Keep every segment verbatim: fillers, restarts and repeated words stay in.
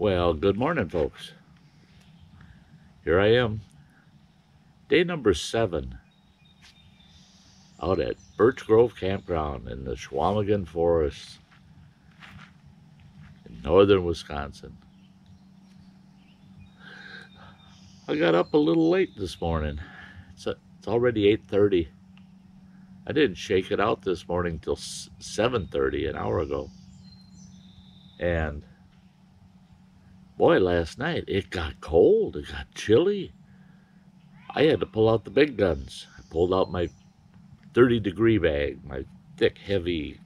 Well, good morning, folks. Here I am, day number seven, out at Birch Grove Campground in the Chequamegon Forest in northern Wisconsin. I got up a little late this morning. It's, a, it's already eight thirty. I didn't shake it out this morning till seven thirty, an hour ago. And boy, last night it got cold, it got chilly. I had to pull out the big guns. I pulled out my thirty degree bag, my thick, heavy,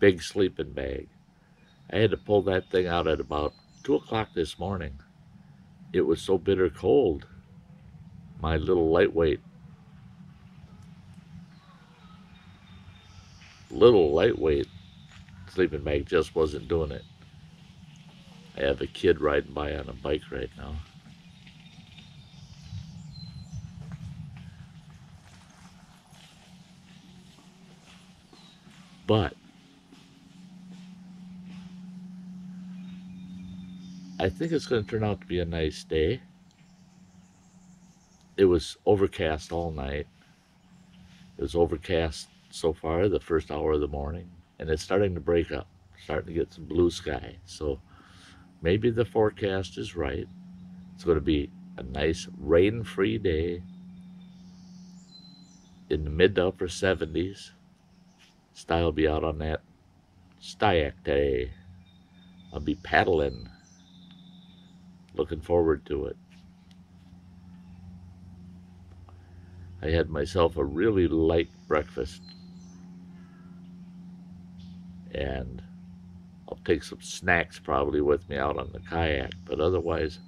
big sleeping bag. I had to pull that thing out at about two o'clock this morning. It was so bitter cold, my little lightweight, little lightweight sleeping bag just wasn't doing it. I have a kid riding by on a bike right now. But I think it's going to turn out to be a nice day. It was overcast all night. It was overcast so far the first hour of the morning, and it's starting to break up, starting to get some blue sky. So maybe the forecast is right. It's going to be a nice rain-free day in the mid to upper seventies. Sty'll be out on that kayak day. I'll be paddling. Looking forward to it. I had myself a really light breakfast. And I'll take some snacks probably with me out on the kayak, but otherwise,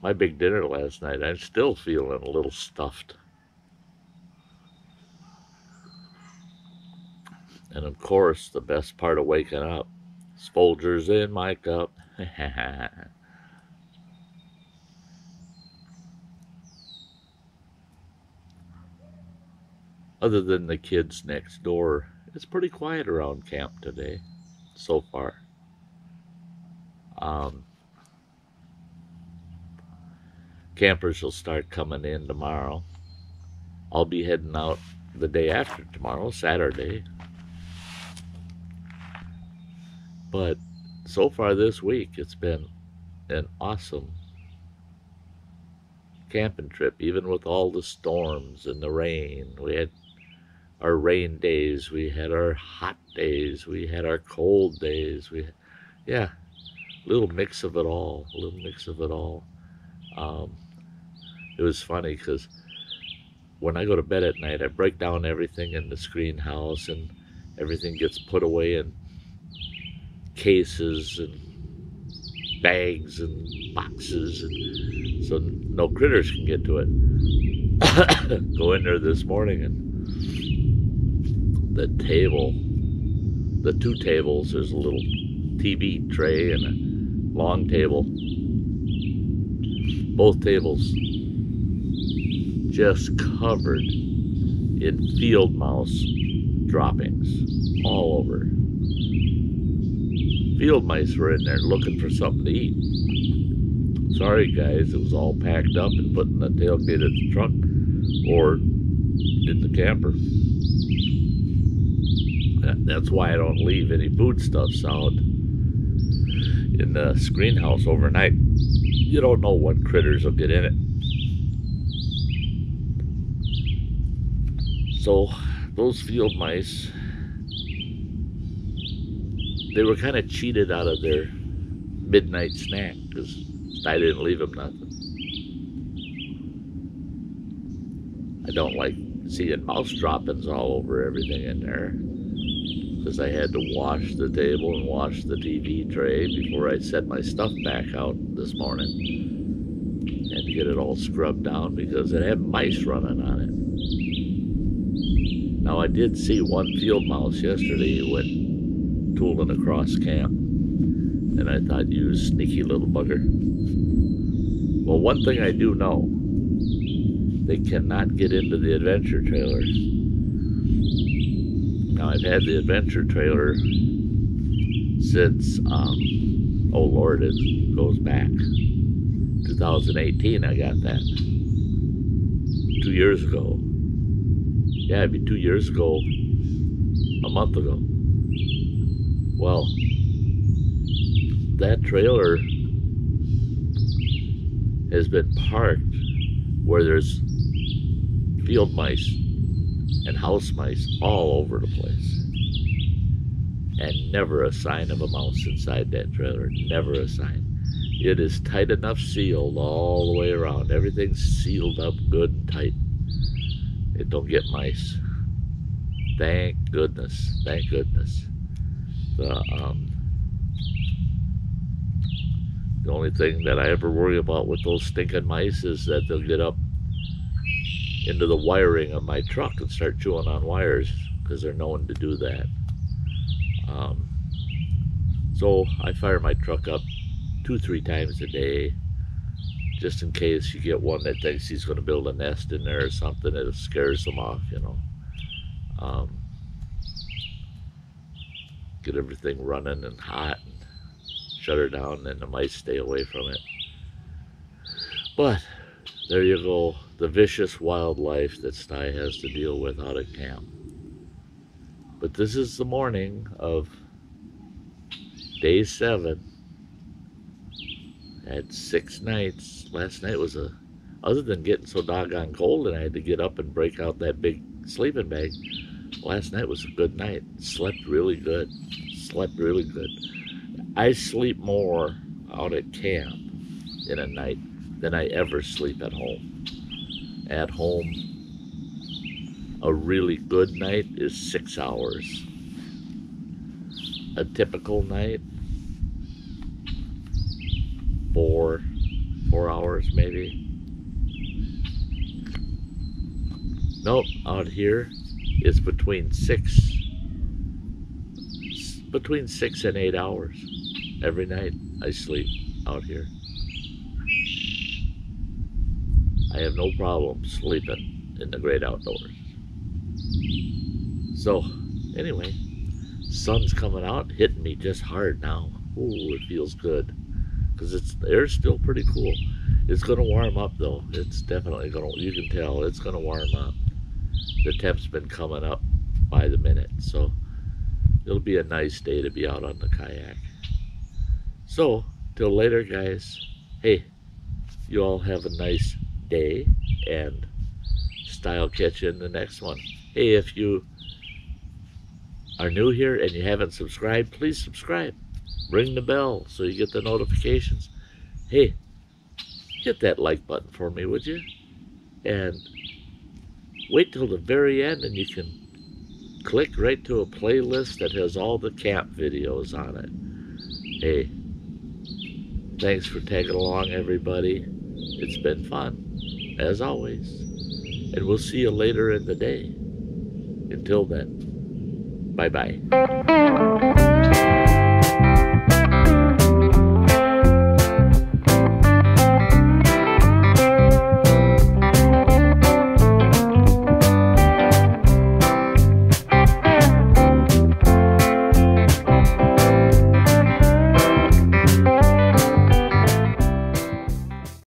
my big dinner last night, I'm still feeling a little stuffed. And of course, the best part of waking up is Folgers in my cup. Other than the kids next door, it's pretty quiet around camp today, so far. Um, campers will start coming in tomorrow. I'll be heading out the day after tomorrow, Saturday. But so far this week, it's been an awesome camping trip, even with all the storms and the rain. We had our rain days, we had our hot days, we had our cold days, we, yeah, little mix of it all, a little mix of it all. Um, it was funny because when I go to bed at night, I break down everything in the greenhouse and everything gets put away in cases and bags and boxes, and so no critters can get to it. Go in there this morning and the table, the two tables, there's a little T V tray and a long table. Both tables just covered in field mouse droppings all over. Field mice were in there looking for something to eat. Sorry guys, it was all packed up and put in the tailgate of the truck or in the camper. That's why I don't leave any foodstuffs out in the greenhouse overnight. You don't know what critters will get in it. So those field mice, they were kind of cheated out of their midnight snack because I didn't leave them nothing. I don't like seeing mouse droppings all over everything in there, because I had to wash the table and wash the T V tray before I set my stuff back out this morning. Had to get it all scrubbed down because it had mice running on it. Now I did see one field mouse yesterday went tooling across camp, and I thought, you sneaky little bugger. Well, one thing I do know, they cannot get into the adventure trailer. Now, I've had the adventure trailer since, um, oh Lord, it goes back. twenty eighteen, I got that. Two years ago. Yeah, it'd be two years ago, a month ago. Well, that trailer has been parked where there's field mice and house mice all over the place. And never a sign of a mouse inside that trailer, never a sign. It is tight enough sealed all the way around. Everything's sealed up good and tight. It don't get mice. Thank goodness, thank goodness. The, um, the only thing that I ever worry about with those stinking mice is that they'll get up into the wiring of my truck and start chewing on wires, because they're known to do that. Um, so I fire my truck up two, three times a day, just in case you get one that thinks he's going to build a nest in there or something. It scares them off, you know. Um, get everything running and hot and shut her down, and the mice stay away from it. But there you go, the vicious wildlife that Sty has to deal with out at camp. But this is the morning of day seven. I had six nights. Last night was a, other than getting so doggone cold and I had to get up and break out that big sleeping bag, last night was a good night. Slept really good. Slept really good. I sleep more out at camp in a night than I ever sleep at home. At home, a really good night is six hours. A typical night, four, four hours maybe. Nope, out here it's between six, between six and eight hours. Every night I sleep out here. I have no problem sleeping in the great outdoors. So, anyway, sun's coming out, hitting me just hard now. Ooh, it feels good, because it's the air's still pretty cool. It's gonna warm up though. It's definitely gonna. You can tell it's gonna warm up. The temp's been coming up by the minute, so it'll be a nice day to be out on the kayak. So, till later, guys. Hey, you all have a nice day, and Sty'll catch you in the next one. Hey, if you are new here and you haven't subscribed, please subscribe. Ring the bell so you get the notifications. Hey, hit that like button for me, would you? And wait till the very end and you can click right to a playlist that has all the camp videos on it. Hey, thanks for tagging along, everybody. It's been fun, as always. And we'll see you later in the day. Until then. Bye-bye.